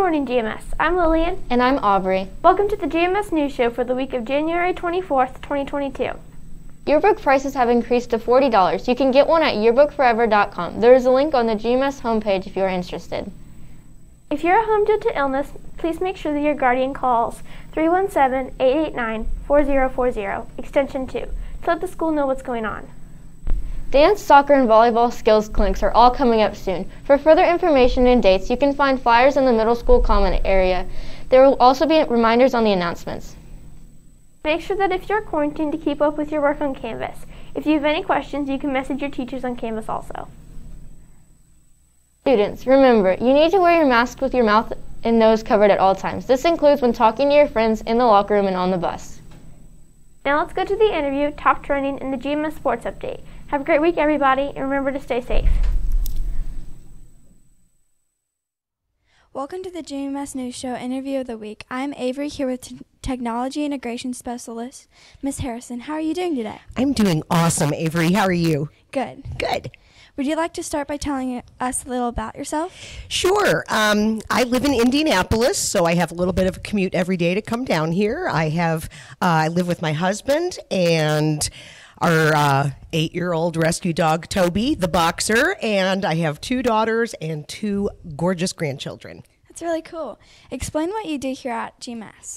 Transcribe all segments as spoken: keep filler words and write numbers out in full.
morning, G M S. I'm Lillian. And I'm Aubrey. Welcome to the G M S News Show for the week of January twenty-fourth, twenty twenty-two. Yearbook prices have increased to forty dollars. You can get one at yearbook forever dot com. There is a link on the G M S homepage if you are interested. If you're at home due to illness, please make sure that your guardian calls three one seven, eight eight nine, four zero four zero, extension two, to let the school know what's going on. Dance, soccer, and volleyball skills clinics are all coming up soon. For further information and dates, you can find flyers in the middle school common area. There will also be reminders on the announcements. Make sure that if you're quarantined to keep up with your work on Canvas. If you have any questions, you can message your teachers on Canvas also. Students, remember, you need to wear your mask with your mouth and nose covered at all times. This includes when talking to your friends, in the locker room, and on the bus. Now let's go to the interview, top trending, and the G M S Sports Update. Have a great week, everybody, and remember to stay safe. Welcome to the G M S News Show Interview of the Week. I'm Avery, here with t Technology Integration Specialist, Miz Harrison. How are you doing today? I'm doing awesome, Avery. How are you? Good. Good. Would you like to start by telling us a little about yourself? Sure. Um, I live in Indianapolis, so I have a little bit of a commute every day to come down here. I have, uh, I live with my husband and our uh, eight-year-old rescue dog, Toby, the boxer, and I have two daughters and two gorgeous grandchildren. That's really cool. Explain what you do here at G M S.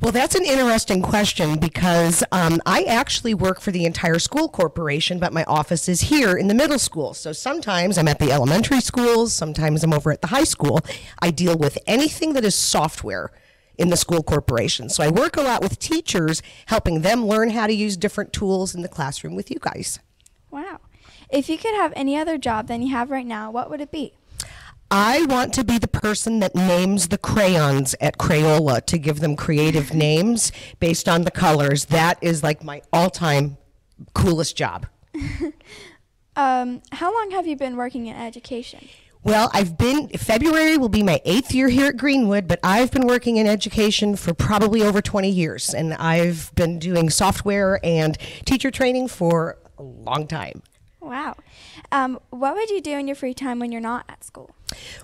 Well, that's an interesting question because um, I actually work for the entire school corporation, but my office is here in the middle school. So sometimes I'm at the elementary schools, sometimes I'm over at the high school. I deal with anything that is software in the school corporation. So I work a lot with teachers, helping them learn how to use different tools in the classroom with you guys. Wow. If you could have any other job than you have right now, what would it be? I want to be the person that names the crayons at Crayola to give them creative names based on the colors. That is like my all-time coolest job. um, how long have you been working in education? Well, I've been, February will be my eighth year here at Greenwood, but I've been working in education for probably over twenty years, and I've been doing software and teacher training for a long time. Wow. Um, what would you do in your free time when you're not at school?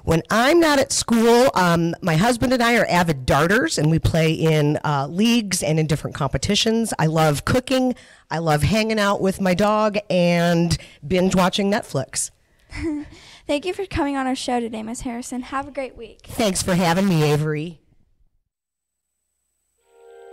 When I'm not at school, um, my husband and I are avid darters, and we play in uh, leagues and in different competitions. I love cooking. I love hanging out with my dog and binge watching Netflix. Thank you for coming on our show today, Miz Harrison. Have a great week. Thanks for having me, Avery.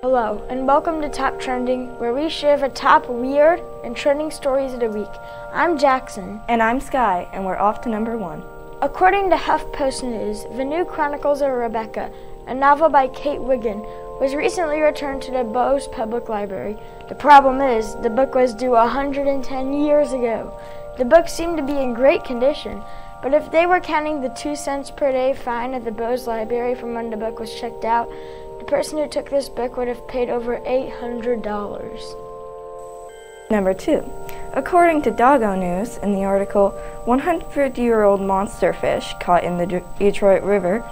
Hello, and welcome to Top Trending, where we share the top weird and trending stories of the week. I'm Jackson. And I'm Skye, and we're off to number one. According to HuffPost News, the new Chronicles of Rebecca, a novel by Kate Wiggin, was recently returned to the Bowes Public Library. The problem is, the book was due one hundred ten years ago. The book seemed to be in great condition, but if they were counting the two cents per day fine at the Bowes Library from when the book was checked out, the person who took this book would have paid over eight hundred dollars. Number two. According to Doggo News, in the article, one hundred year old monster fish caught in the Detroit River,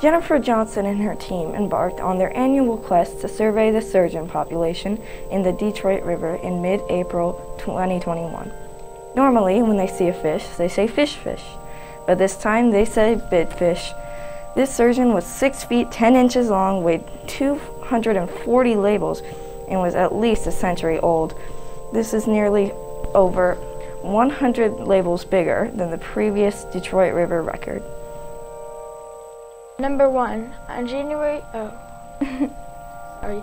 Jennifer Johnson and her team embarked on their annual quest to survey the surgeon population in the Detroit River in mid April twenty twenty-one. Normally, when they see a fish, they say fish fish, but this time they say big fish. This surgeon was six feet ten inches long, weighed two hundred forty labels, and was at least a century old. This is nearly over one hundred labels bigger than the previous Detroit River record. Number one, on January, oh, sorry.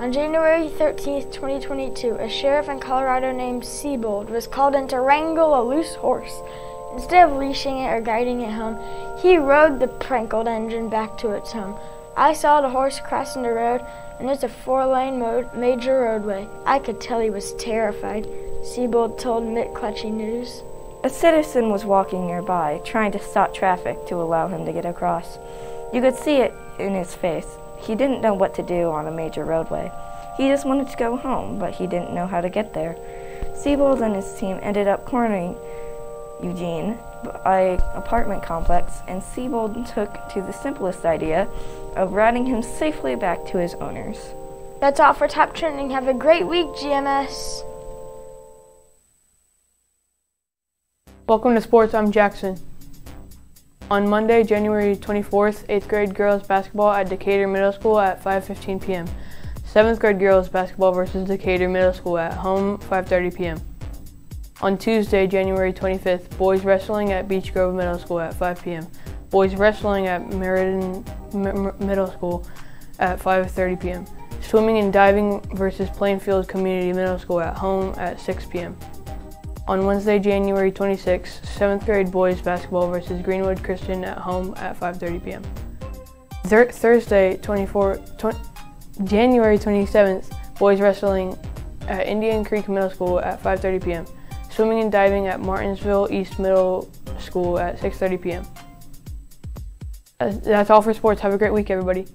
On January thirteenth, twenty twenty-two, a sheriff in Colorado named Siebold was called in to wrangle a loose horse. Instead of leashing it or guiding it home, he rode the prankled engine back to its home. I saw the horse crossing the road, and it's a four-lane major roadway. I could tell he was terrified, Siebold told Mick Clutchy News. A citizen was walking nearby, trying to stop traffic to allow him to get across. You could see it in his face. He didn't know what to do on a major roadway. He just wanted to go home, but he didn't know how to get there. Siebold and his team ended up cornering Eugene by an apartment complex, and Siebold took to the simplest idea of riding him safely back to his owners. That's all for Top Trending. Have a great week, G M S. Welcome to sports. I'm Jackson. On Monday, January twenty-fourth, eighth grade girls basketball at Decatur Middle School at five fifteen p m seventh grade girls basketball versus Decatur Middle School at home, five thirty p m On Tuesday, January twenty-fifth, boys wrestling at Beach Grove Middle School at five p m Boys wrestling at Meriden Middle School at five thirty p m Swimming and diving versus Plainfield Community Middle School at home at six p m On Wednesday, January twenty-sixth, seventh grade boys basketball versus Greenwood Christian at home at five thirty p m Thir Thursday, twenty-four, twenty, January twenty-seventh, boys wrestling at Indian Creek Middle School at five thirty p m Swimming and diving at Martinsville East Middle School at six thirty p m That's all for sports. Have a great week, everybody.